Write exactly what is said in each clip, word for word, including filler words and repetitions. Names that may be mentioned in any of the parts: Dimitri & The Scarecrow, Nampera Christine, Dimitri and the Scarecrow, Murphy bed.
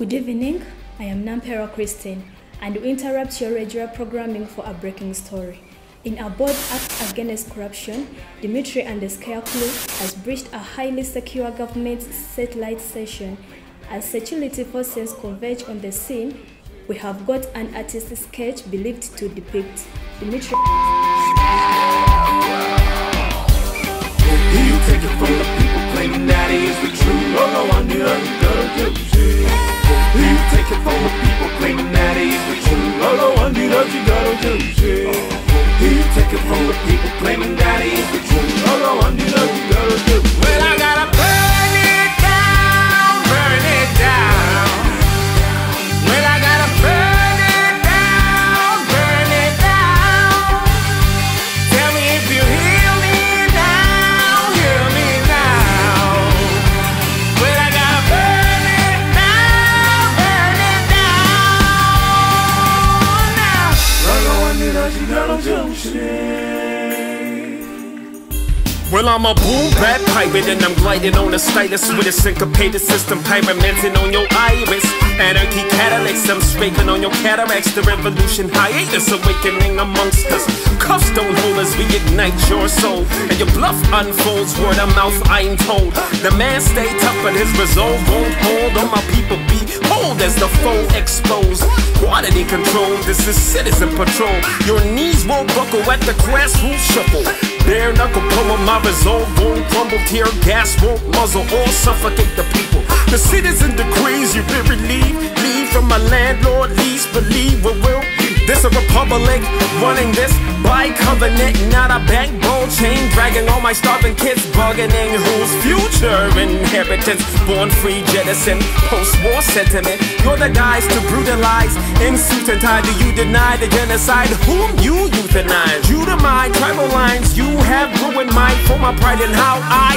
Good evening, I am Nampera Christine, and we interrupt your regular programming for a breaking story. In a bold act against corruption, Dimitri and the Scarecrow has breached a highly secure government satellite station. As security forces converge on the scene, we have got an artist's sketch believed to depict Dimitri. You take it from the people claiming that he is the true. Oh, no, I knew I was gonna do shit. You take it from the people claiming that it is the truth. Oh, no, I knew that you gotta tell you shit. You take it from the people claiming that it is the truth. Oh, no, I knew that you gotta tell you shit. Well, I gotta burn it down, burn it down. Well, I gotta burn it down, burn it down. Tell me if you hear me now, hear me now. Well, I gotta burn. Well, I'm a boom bap pirate, and I'm gliding on a stylus with a syncopated system pyromanting on your iris. Anarchy catalysts, I'm scraping on your cataracts. The revolution hiatus awakening amongst us. Cuffs don't hold us, we ignite your soul, and your bluff unfolds, word of mouth I'm told. The man stay tough, but his resolve won't hold. On my people be bold as the foe exposed. Quantity control, this is citizen patrol. Your knees won't buckle at the grassroots shuffle. Bare knuckle pull, my resolve won't crumble. Tear gas won't muzzle or suffocate the people. The citizen decrees, you've been relieved. Leave from my landlord, lease, believe what will be. This a republic, running this by covenant. Not a backbone chain, dragging all my starving kids. Bargaining whose future inheritance. Born free, jettison, post-war sentiment. You're the guys to brutalize. In suit and tie, do you deny the genocide? Whom you euthanize? You to my tribal lines, you have ruined mine. For my pride in how I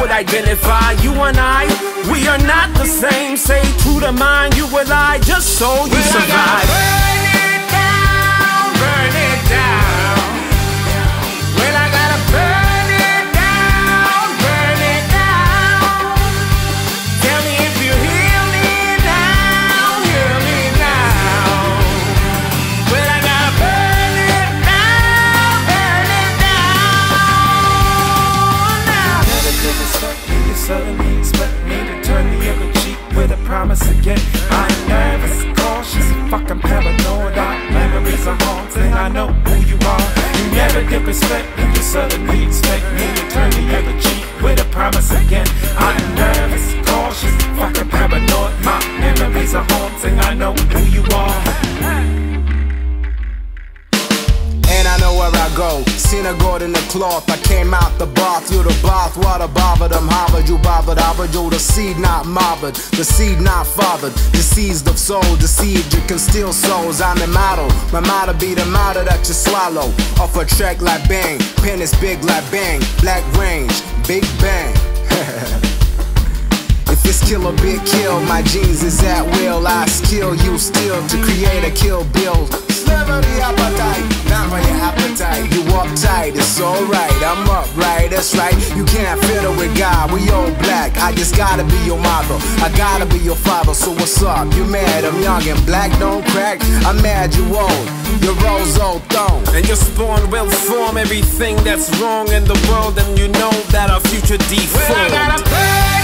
would identify. You and I, we are not the same. Say true to mine, you will lie, just so you well, survive. Burn it down, burn it down. Well, I gotta burn it down, burn it down. Tell me if you hear me now, hear me now. Well, I gotta burn it down, burn it down now. Never could expect me, you suddenly expect me to turn the other cheek with a promise again. I'm nervous, cautious, fucking paranoid. Our memories are haunting, I know who you are. You never get respect, you suddenly expect me to turn the other cheek with a promise again. I'm nervous, cautious, fucking paranoid. My memories are haunting, I know who you are. And I know where I go. Seen a gourd in the cloth, I came out the bar through the bath. What a bother, them harbored, you bothered, harbored, you the seed not mothered, the seed not fathered, deceased of soul, deceived, you can steal souls. I'm a model, my motto be the motto that you swallow. Off a track like bang, pen is big like bang, black range, big bang. If it's kill or big kill, my genes is at will, I skill you still to create a kill bill. Never the appetite, not for your appetite. You uptight, it's alright, I'm upright, that's right. You can't fiddle with God, we all black. I just gotta be your mother, I gotta be your father. So what's up, you mad, I'm young and black, don't crack. I'm mad you old, your rose old thong. And your spawn will form everything that's wrong in the world. And you know that our future deformed. Well, I gotta play.